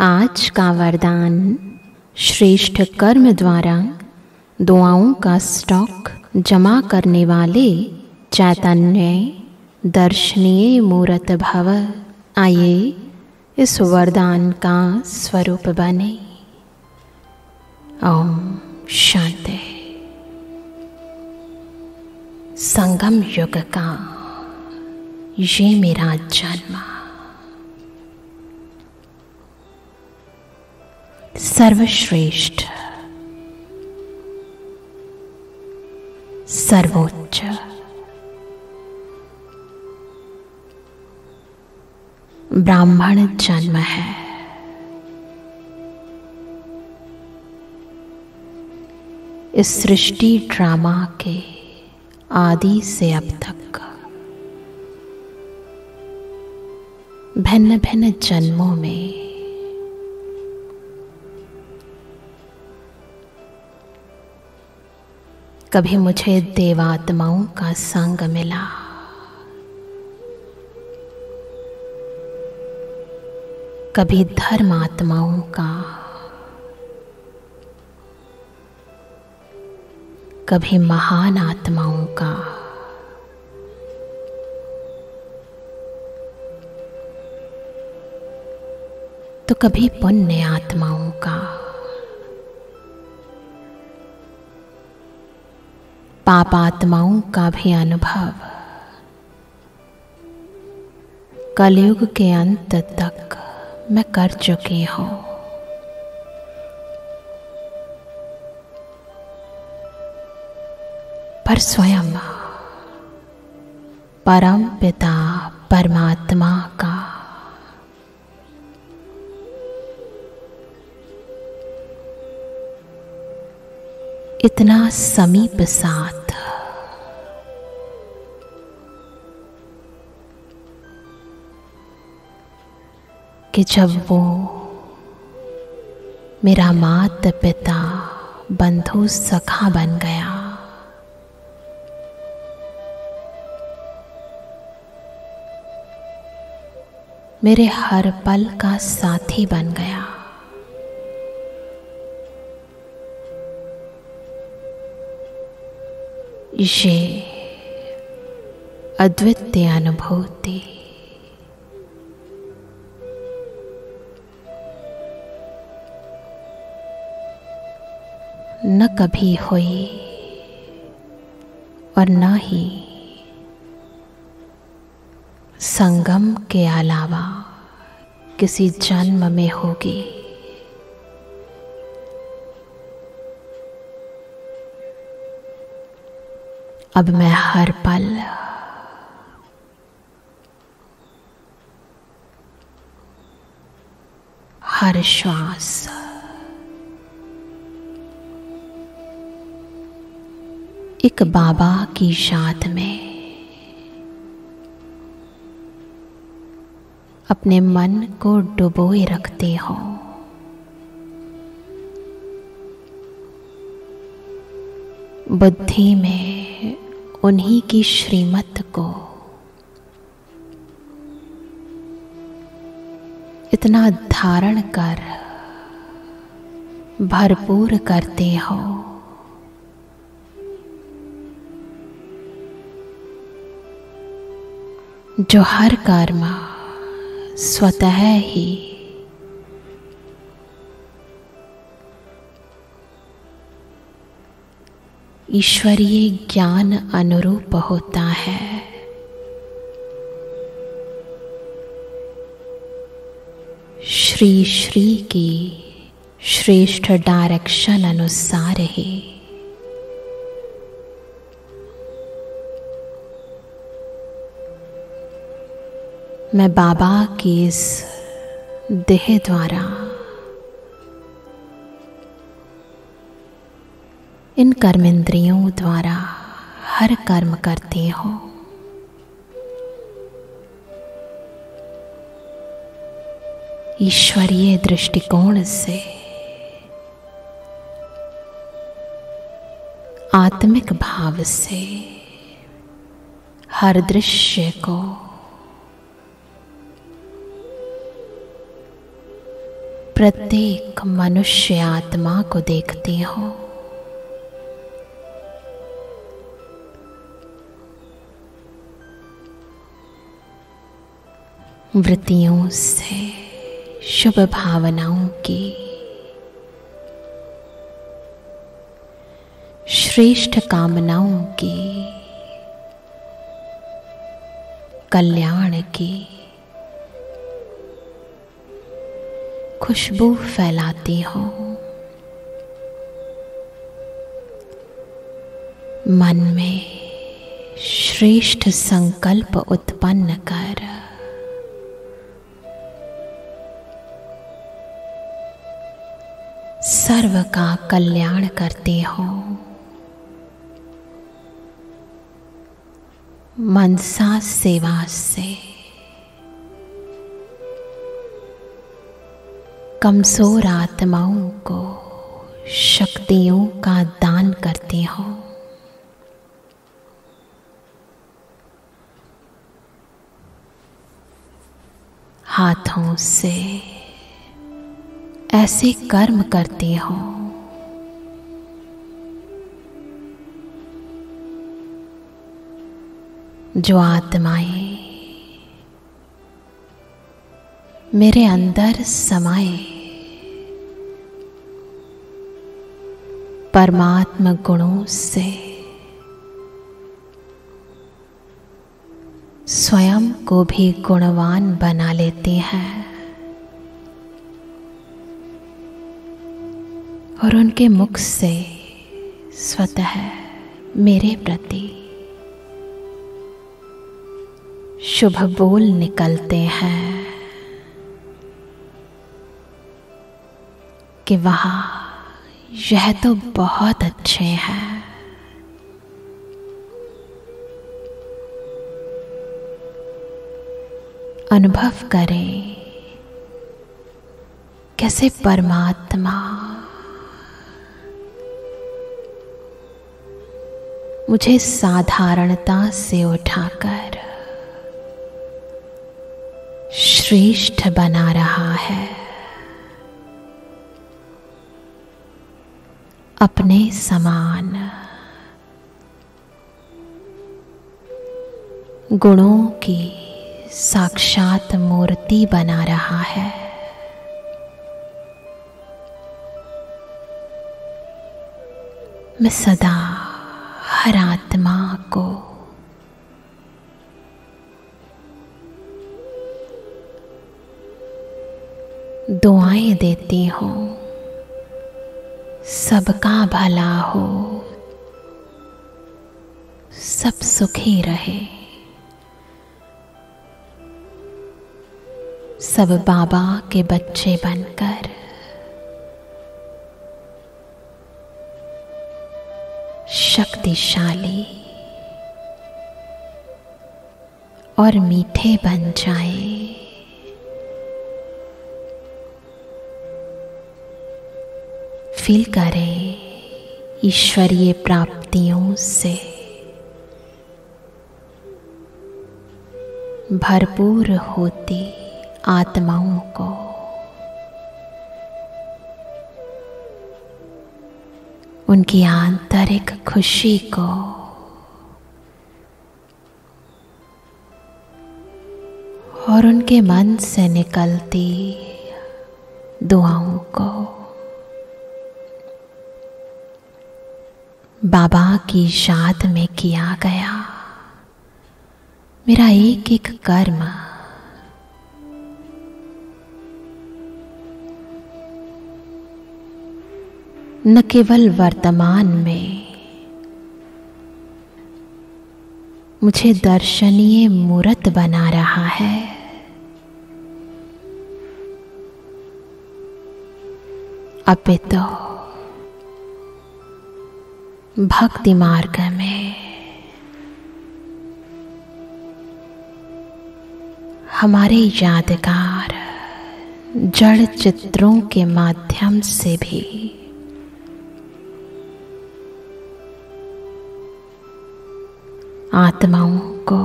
आज का वरदान श्रेष्ठ कर्म द्वारा दुआओं का स्टॉक जमा करने वाले चैतन्य दर्शनीय मूरत भव। आइए इस वरदान का स्वरूप बने। ओम शांति। संगम युग का ये मेरा जन्म सर्वश्रेष्ठ, सर्वोच्च, ब्राह्मण जन्म है। इस सृष्टि ड्रामा के आदि से अब तक भिन्न भिन्न जन्मों में कभी मुझे देवात्माओं का संग मिला, कभी धर्मात्माओं का, कभी महान आत्माओं का, तो कभी पुण्य आत्माओं का। पाप आत्माओं का भी अनुभव कलयुग के अंत तक मैं कर चुकी हूं। पर स्वयं परम पिता परमात्मा का इतना समीप साथ, कि जब वो मेरा माता पिता बंधु सखा बन गया, मेरे हर पल का साथी बन गया। ये अद्वितीय अनुभूति न कभी हुई और न ही संगम के अलावा किसी जन्म में होगी। अब मैं हर पल हर श्वास एक बाबा की शाद में अपने मन को डुबोए रखती हूं। बुद्धि में उन्हीं की श्रीमत को इतना धारण कर भरपूर करते हो जो हर कर्म स्वतः ही ईश्वरीय ज्ञान अनुरूप होता है। श्री श्री की श्रेष्ठ डायरेक्शन अनुसार ही मैं बाबा की इस देह द्वारा इन कर्मेंद्रियों द्वारा हर कर्म करती हो। ईश्वरीय दृष्टिकोण से आत्मिक भाव से हर दृश्य को प्रत्येक मनुष्य आत्मा को देखती हो। वृत्तियों से, शुभ भावनाओं की, श्रेष्ठ कामनाओं की, कल्याण की खुशबू फैलाती हो। मन में श्रेष्ठ संकल्प उत्पन्न कर सर्व का कल्याण करते हो। मनसा सेवा से कमजोर आत्माओं को शक्तियों का दान करते हो। हाथों से ऐसे कर्म करते हो जो आत्माएं मेरे अंदर समाए, परमात्म गुणों से स्वयं को भी गुणवान बना लेती हैं और उनके मुख से स्वतः मेरे प्रति शुभ बोल निकलते हैं कि वाह, यह तो बहुत अच्छे हैं। अनुभव करें कैसे परमात्मा मुझे साधारणता से उठाकर श्रेष्ठ बना रहा है, अपने समान गुणों की साक्षात मूर्ति बना रहा है। मैं सदा हर आत्मा को दुआएं देती हूँ, सबका भला हो, सब सुखी रहे, सब बाबा के बच्चे बनकर शक्तिशाली और मीठे बन जाएं। फील करें ईश्वरीय प्राप्तियों से भरपूर होती आत्माओं को उनकी आंतरिक खुशी को और उनके मन से निकलती दुआओं को। बाबा की याद में किया गया मेरा एक एक कर्म न केवल वर्तमान में मुझे दर्शनीय मूरत बना रहा है, अपितु भक्ति मार्ग में हमारे यादगार जड़ चित्रों के माध्यम से भी आत्माओं को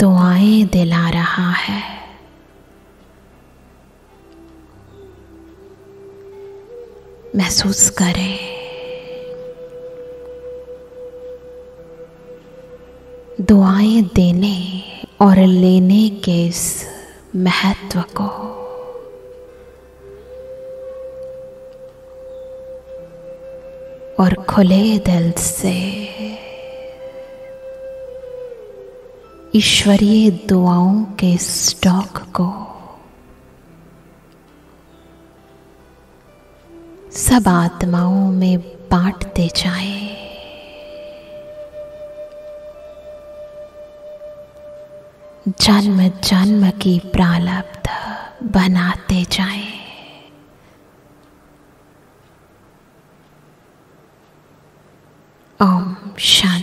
दुआएं दिला रहा है। महसूस करें। दुआएं देने और लेने के इस महत्व को और खुले दिल से ईश्वरीय दुआओं के स्टॉक को सब आत्माओं में बांटते जाएं। जन्म जन्म की प्रारब्ध बनाते जाएं। ओम शांति।